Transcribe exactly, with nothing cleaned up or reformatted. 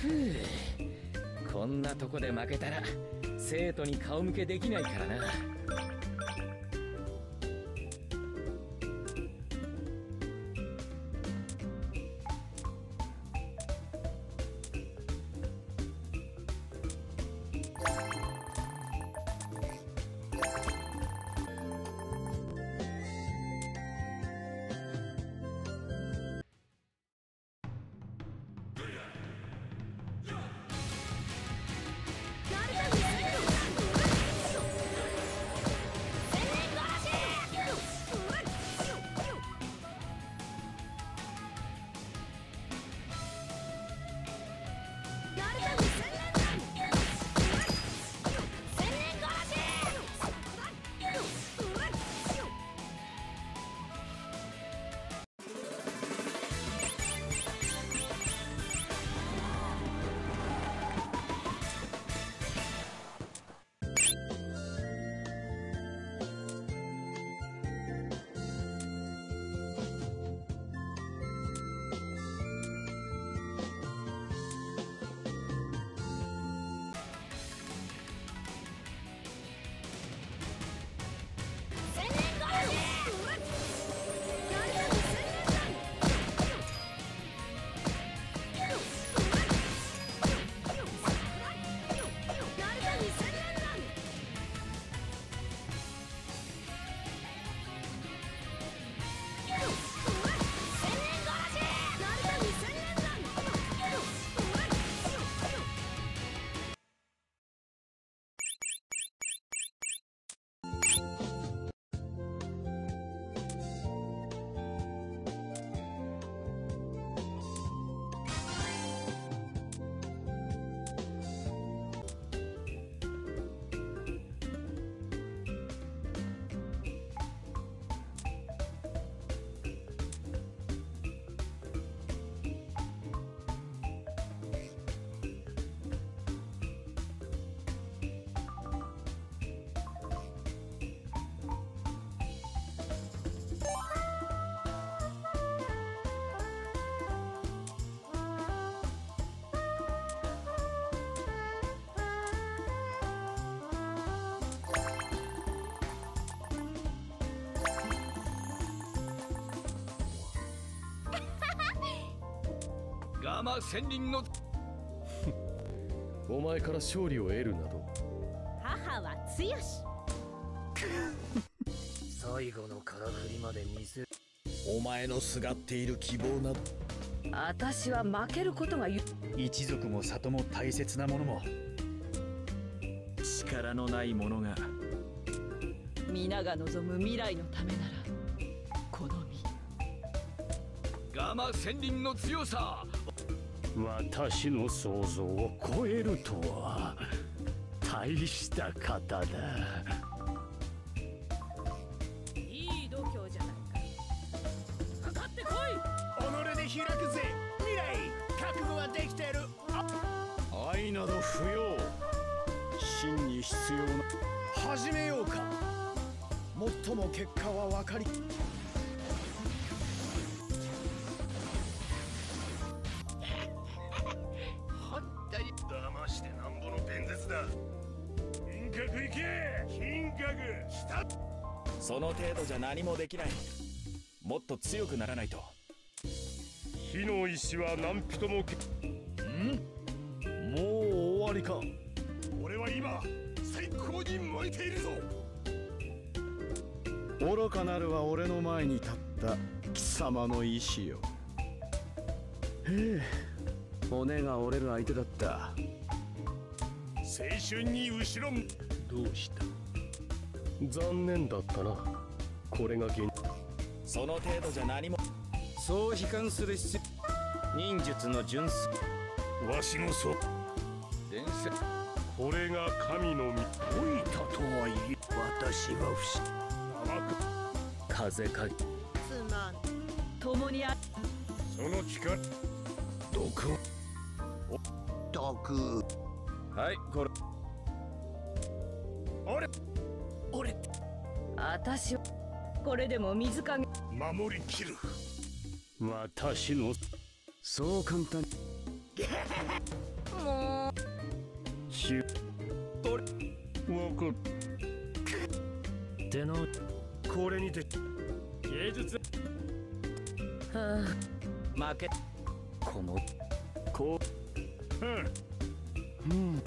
ふう、こんなとこで負けたら生徒に顔向けできないからな。ガマ仙人のお前から勝利を得るなど母は強し最後の空振りまで見せる。お前のすがっている希望など私は負けることがゆ一族も里も大切なものも力のないものが皆が望む未来のためならこの身ガマ仙人の強さ私の想像を超えるとは大した方だ。いい度胸じゃないか。かかってこい。己で開くぜ。未来覚悟はできてる。愛など不要。真に必要な。始めようか。最も結果は分かり。その程度じゃ何もできない。もっと強くならないと。火の石は何人もけんもう終わりか。俺は今最高に燃えているぞ。愚かなるは俺の前に立った貴様の意志よ。へえ、骨が折れる相手だった。青春に後ろむ。どうした残念だったな。これが現実。その程度じゃ何も。そう悲観する必要。忍術の純粋。わしの祖伝説。これが神のみ。老いたとはいえ私は不思。風かいつまん共にあその力毒毒はいこれあれ俺私はこれでも水かげ守りきる私のそう簡単にきあれ分かってのこれにて芸術はあ負けこのこううんうん。